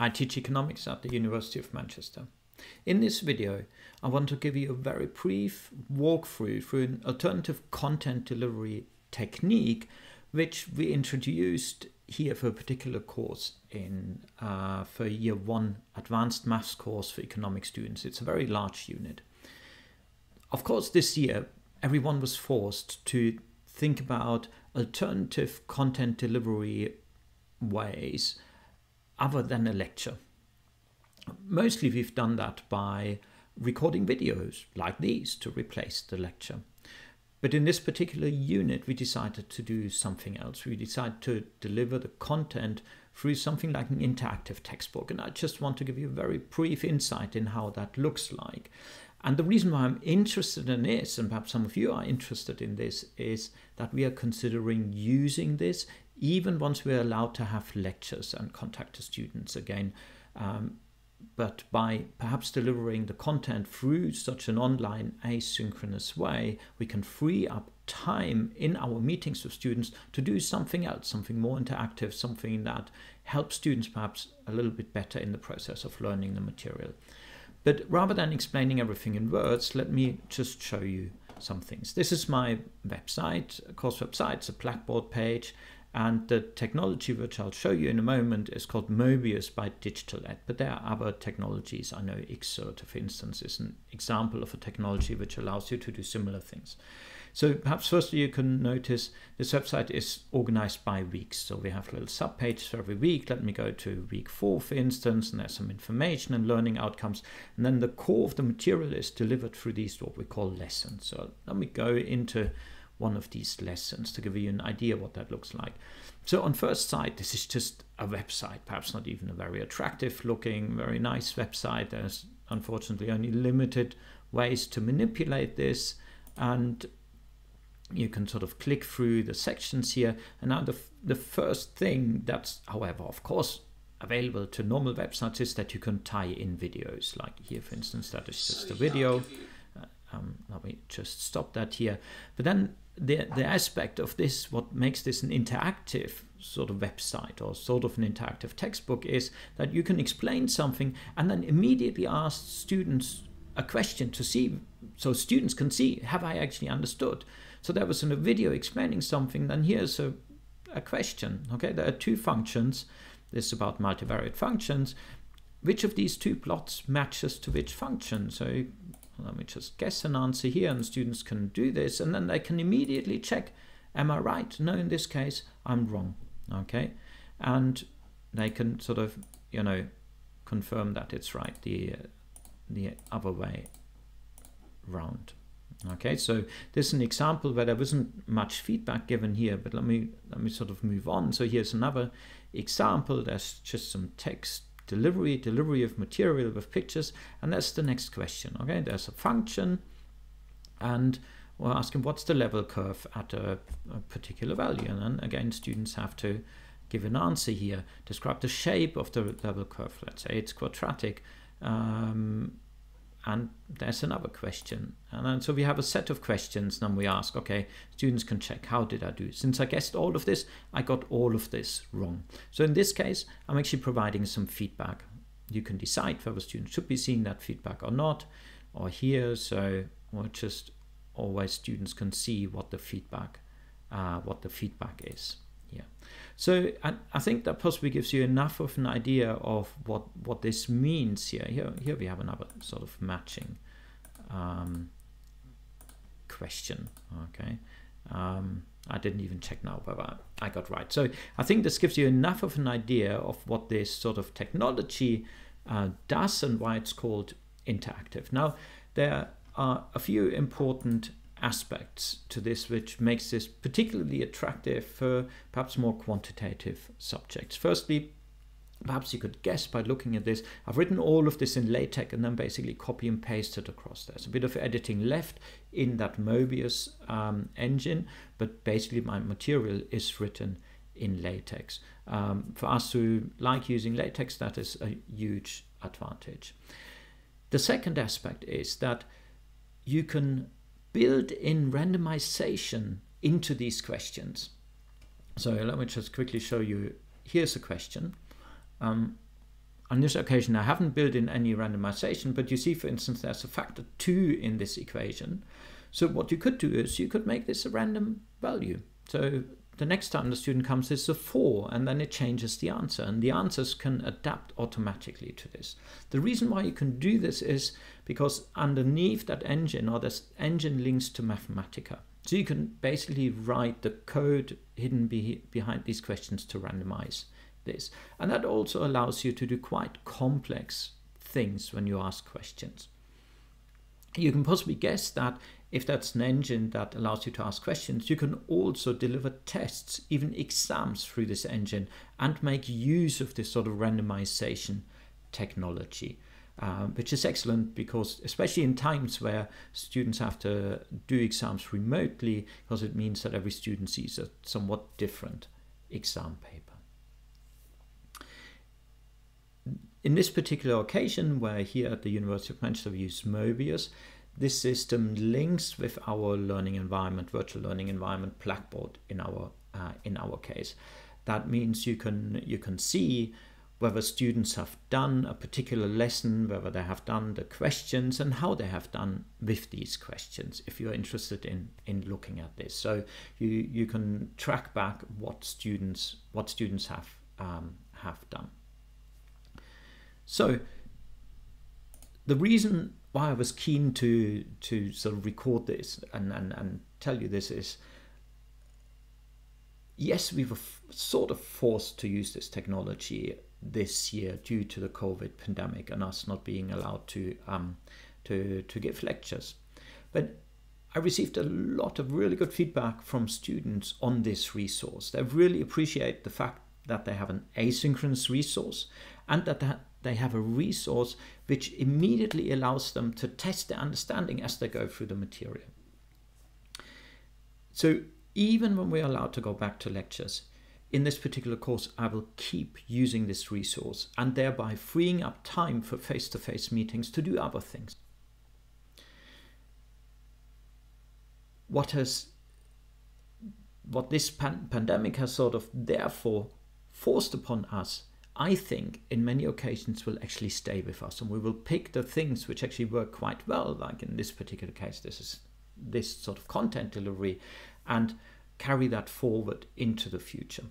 I teach economics at the University of Manchester. In this video, I want to give you a very brief walkthrough through an alternative content delivery technique which we introduced here for a particular course in for year one advanced maths course for economic students. It's a very large unit. Of course, this year, everyone was forced to think about alternative content delivery ways other than a lecture. Mostly we've done that by recording videos like these to replace the lecture. But in this particular unit, we decided to do something else. We decided to deliver the content through something like an interactive textbook. And I just want to give you a very brief insight in how that looks like. And the reason why I'm interested in this, and perhaps some of you are interested in this, is that we are considering using this even once we're allowed to have lectures and contact the students again. But by perhaps delivering the content through such an online asynchronous way, we can free up time in our meetings with students to do something else, something more interactive, something that helps students perhaps a little bit better in the process of learning the material. But rather than explaining everything in words, let me just show you some things. This is my website, course website. It's a Blackboard page. And the technology which I'll show you in a moment is called Mobius by DigitalEd, but there are other technologies. I know Xert, for instance, is an example of a technology which allows you to do similar things. So perhaps firstly you can notice this website is organized by weeks. So we have little subpages for every week. Let me go to week 4, for instance, and there's some information and learning outcomes. And then the core of the material is delivered through these what we call lessons. So let me go into one of these lessons to give you an idea what that looks like. So on first sight, this is just a website, perhaps not even a very attractive looking, very nice website. There's unfortunately only limited ways to manipulate this. And you can sort of click through the sections here. And now the first thing that's, however, of course, available to normal websites is that you can tie in videos. Like here, for instance, that is just a video. Let me just stop that here. But then the aspect of this, what makes this an interactive sort of website or sort of an interactive textbook, is that you can explain something and then immediately ask students a question to see, so students can see, have I actually understood? So there was in a video explaining something, then here's a question. Okay, there are two functions. This is about multivariate functions. Which of these two plots matches to which function? So let me just guess an answer here, and students can do this, and then they can immediately check, am I right? No, in this case, I'm wrong, okay? And they can sort of, you know, confirm that it's right the other way round. Okay, so this is an example where there wasn't much feedback given here, but let me sort of move on. So here's another example. There's just some text delivery of material with pictures, and that's the next question. Okay, there's a function, and we're asking what's the level curve at a particular value, and then again students have to give an answer here. Describe the shape of the level curve. Let's say it's quadratic, and there's another question, and then so we have a set of questions. Then we ask, okay, students can check, how did I do? Since I guessed all of this, I got all of this wrong. So in this case, I'm actually providing some feedback. You can decide whether students should be seeing that feedback or not, or here. So or just always students can see what the feedback is here. So I think that possibly gives you enough of an idea of what this means here. Here we have another sort of matching question. Okay, I didn't even check now whether I got right. So I think this gives you enough of an idea of what this sort of technology does and why it's called interactive. Now, there are a few important aspects to this which makes this particularly attractive for perhaps more quantitative subjects. Firstly, perhaps you could guess by looking at this, I've written all of this in LaTeX and then basically copy and paste it across. There's a bit of editing left in that Mobius engine, but basically my material is written in LaTeX. For us who like using LaTeX, that is a huge advantage. The second aspect is that you can build in randomization into these questions. So let me just quickly show you, here's a question. On this occasion, I haven't built in any randomization, but you see, for instance, there's a factor 2 in this equation. So what you could do is you could make this a random value. So the next time the student comes, it's a 4, and then it changes the answer, and the answers can adapt automatically to this. The reason why you can do this is because underneath that engine, or this engine, links to Mathematica. So you can basically write the code hidden behind these questions to randomize this. And that also allows you to do quite complex things when you ask questions. You can possibly guess that if that's an engine that allows you to ask questions, you can also deliver tests, even exams, through this engine and make use of this sort of randomization technology, which is excellent because, especially in times where students have to do exams remotely, because it means that every student sees a somewhat different exam paper. In this particular occasion, where here at the University of Manchester we use Mobius, this system links with our learning environment, virtual learning environment, Blackboard in our case. That means you can see whether students have done a particular lesson, whether they have done the questions, and how they have done with these questions, if you're interested in looking at this. So you can track back what students have done. So the reason why I was keen to sort of record this and tell you this is, yes, we were sort of forced to use this technology this year due to the COVID pandemic and us not being allowed to give lectures. But I received a lot of really good feedback from students on this resource. They really appreciate the fact that they have an asynchronous resource and that they have a resource which immediately allows them to test their understanding as they go through the material. So even when we're allowed to go back to lectures, in this particular course, I will keep using this resource and thereby freeing up time for face-to-face meetings to do other things. What this pandemic has sort of therefore forced upon us, I think, in many occasions will actually stay with us, and we will pick the things which actually work quite well, like in this particular case, this is this sort of content delivery, and carry that forward into the future.